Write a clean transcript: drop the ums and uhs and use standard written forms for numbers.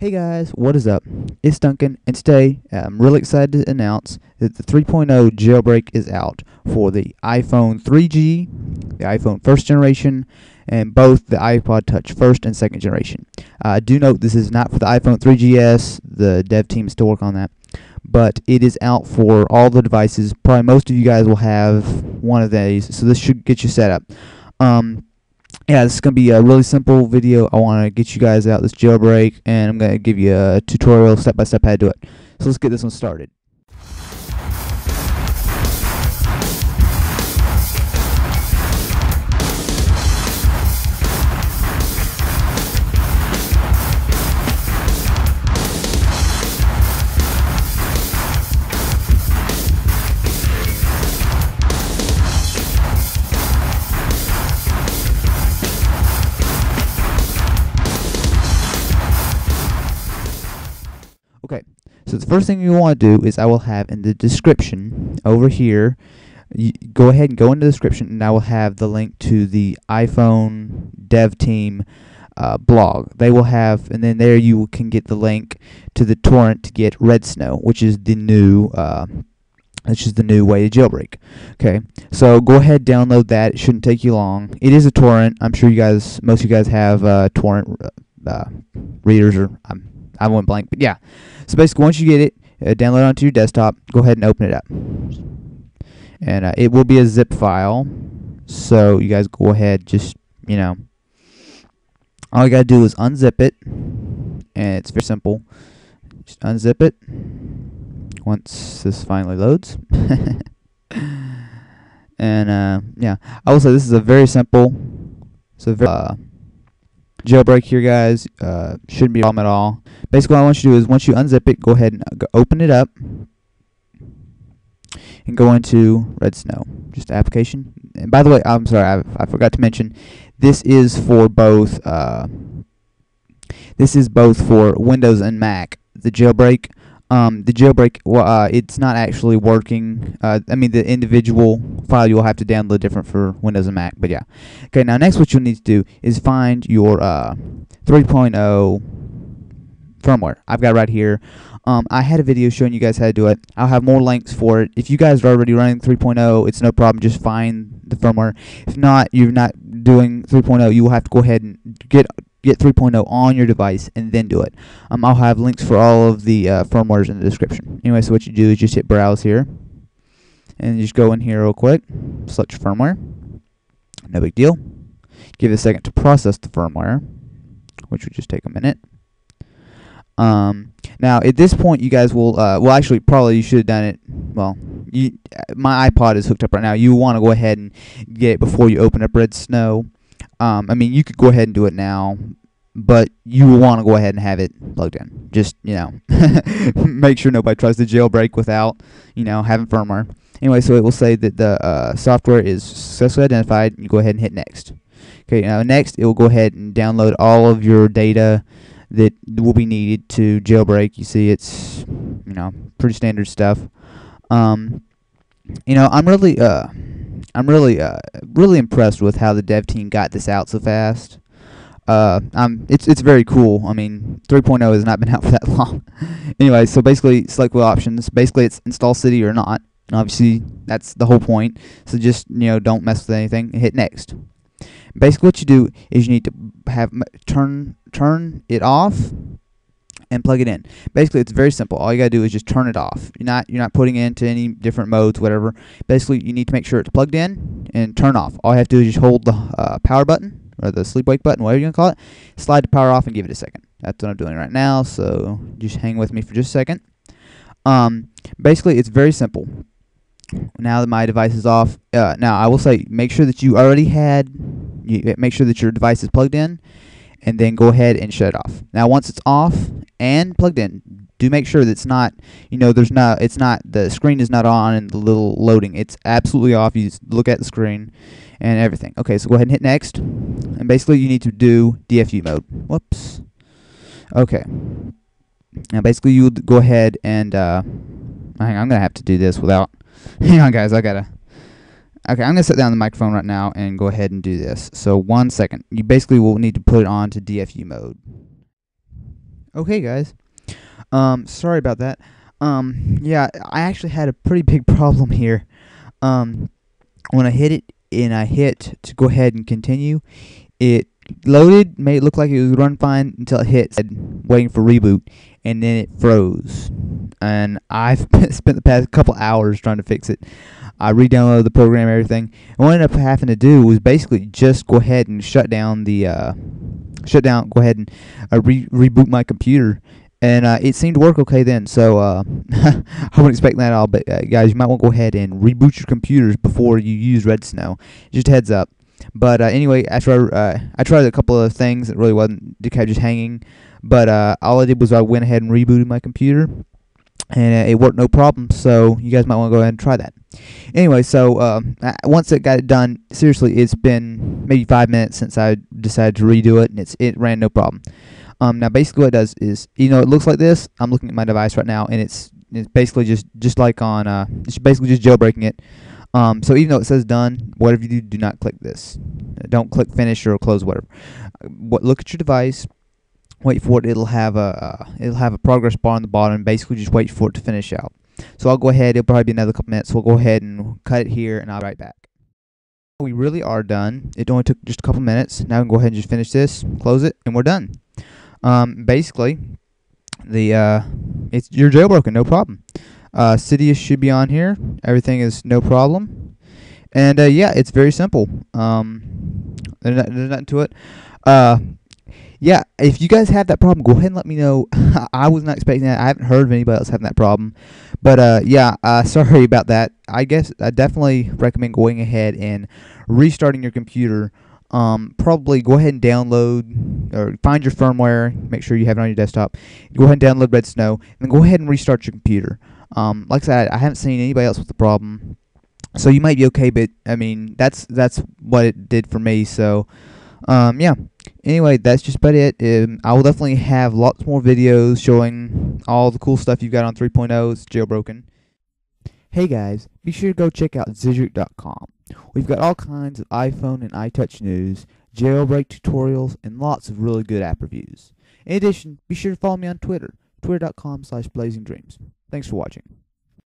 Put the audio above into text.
Hey guys, what is up? It's Duncan, and today I'm really excited to announce that the 3.0 jailbreak is out for the iPhone 3G, the iPhone 1st generation, and both the iPod Touch 1st and 2nd generation. Do note this is not for the iPhone 3GS, the dev team is still working on that, but it is out for all the devices. Probably most of you guys will have one of these, so this should get you set up. Yeah, this is going to be a really simple video. I want to get you guys out this jailbreak, and I'm going to give you a tutorial step-by-step how to do it. So let's get this one started. Okay, so the first thing you want to do is I will have in the description over here, you go ahead and go into the description, and I will have the link to the iPhone dev team blog. They will have, and then there you can get the link to the torrent to get redsn0w, which is the new way to jailbreak. Okay, so go ahead, download that. It shouldn't take you long. It is a torrent. I'm sure you guys, most of you guys have torrent readers, or I went blank, but yeah. So basically, once you get it, download it onto your desktop, go ahead and open it up. And it will be a zip file, so you guys go ahead, just, you know, all you gotta do is unzip it, and it's very simple. Just unzip it once this finally loads. And yeah, I will say this is a very simple, jailbreak here, guys. Shouldn't be a problem at all. Basically, what I want you to do is once you unzip it, go ahead and open it up and go into redsn0w, just application. And by the way, I'm sorry, I forgot to mention, this is for both. This is both for Windows and Mac. The jailbreak, it's not actually working. I mean, the individual file you'll have to download different for Windows and Mac, but yeah. Okay, now next what you'll need to do is find your 3.0 firmware. I've got it right here. I had a video showing you guys how to do it. I'll have more links for it. If you guys are already running 3.0, it's no problem. Just find the firmware. If not, you're not doing 3.0, you will have to go ahead and get 3.0 on your device and then do it. I'll have links for all of the firmwares in the description. Anyway, so what you do is just hit browse here, and just go in here real quick, select firmware, no big deal. Give it a second to process the firmware, which would just take a minute. Now at this point, you guys will well, actually, probably you should have done it. Well, my iPod is hooked up right now. You want to go ahead and get it before you open up redsn0w. I mean, you could go ahead and do it now, but you will want to go ahead and have it plugged in. Just, you know, make sure nobody tries to jailbreak without, you know, having firmware. Anyway, so it will say that the software is successfully identified. You go ahead and hit next. Okay, now next, it will go ahead and download all of your data that will be needed to jailbreak. You see, it's, you know, pretty standard stuff. You know, I'm really impressed with how the dev team got this out so fast. It's very cool. I mean, 3.0 has not been out for that long. Anyway, so basically, select what options. Basically, it's install Cydia or not. And obviously, that's the whole point. So just, you know, don't mess with anything and hit next. Basically, what you do is you need to have turn it off and plug it in. Basically, it's very simple. All you gotta do is just turn it off. You're not putting it into any different modes, whatever. Basically, you need to make sure it's plugged in and turn off. All you have to do is just hold the power button, or the sleep wake button, whatever you wanna call it. Slide the power off and give it a second. That's what I'm doing right now. So just hang with me for just a second. Basically, it's very simple. Now that my device is off, now I will say make sure that make sure that your device is plugged in, and then go ahead and shut it off. Now once it's off and plugged in, do make sure that it's not, you know, the screen is not on and the little loading. It's absolutely off. You just look at the screen and everything. Okay, so go ahead and hit next. And basically you need to do DFU mode. Whoops. Okay. Now basically you would go ahead and hang on, I'm gonna have to do this without. Hang on, guys, okay, I'm gonna set down the microphone right now and go ahead and do this. So 1 second. You basically will need to put it on to DFU mode. Okay, guys. Sorry about that. Yeah, I actually had a pretty big problem here. When I hit it and I hit to go ahead and continue, it loaded, made it look like it would run fine until it hit, said waiting for reboot, and then it froze. And I've spent the past couple hours trying to fix it. I re-downloaded the program, everything. And what I ended up having to do was basically just go ahead and shut down the, reboot my computer. And it seemed to work okay then, so I wouldn't expect that at all. But guys, you might want to go ahead and reboot your computers before you use redsn0w. Just heads up. But anyway, after I tried a couple of things, it really wasn't, kept just hanging. But all I did was I went ahead and rebooted my computer, and it worked no problem. So you guys might want to go ahead and try that. Anyway, so once it got it done, seriously, it's been maybe 5 minutes since I decided to redo it, and it ran no problem. Now basically what it does is, you know, it looks like this. I'm looking at my device right now, and it's basically just like on it's basically just jailbreaking it. So even though it says done, whatever you do, do not click this. Don't click finish or close, whatever. Look at your device, wait for it. It'll have a progress bar on the bottom. Basically, just wait for it to finish out. So I'll go ahead. It'll probably be another couple minutes. We'll go ahead and cut it here, and I'll be right back. We really are done. It only took just a couple minutes. Now we can go ahead and just finish this, close it, and we're done. Basically, the you're jailbroken, no problem. Cydia should be on here. Everything is no problem, and yeah, it's very simple. There's nothing to it. Yeah, if you guys have that problem, go ahead and let me know. I was not expecting that. I haven't heard of anybody else having that problem, but yeah, sorry about that. I guess I definitely recommend going ahead and restarting your computer. Probably go ahead and download or find your firmware. Make sure you have it on your desktop. Go ahead and download redsn0w, and then go ahead and restart your computer. Like I said, I haven't seen anybody else with the problem, so you might be okay. But I mean, that's what it did for me. So yeah. Anyway, that's just about it. I will definitely have lots more videos showing all the cool stuff you've got on 3.0. It's jailbroken. Hey guys, be sure to go check out zidruk.com. We've got all kinds of iPhone and iTouch news, jailbreak tutorials, and lots of really good app reviews. In addition, be sure to follow me on Twitter, twitter.com/blazingdreams. Thanks for watching.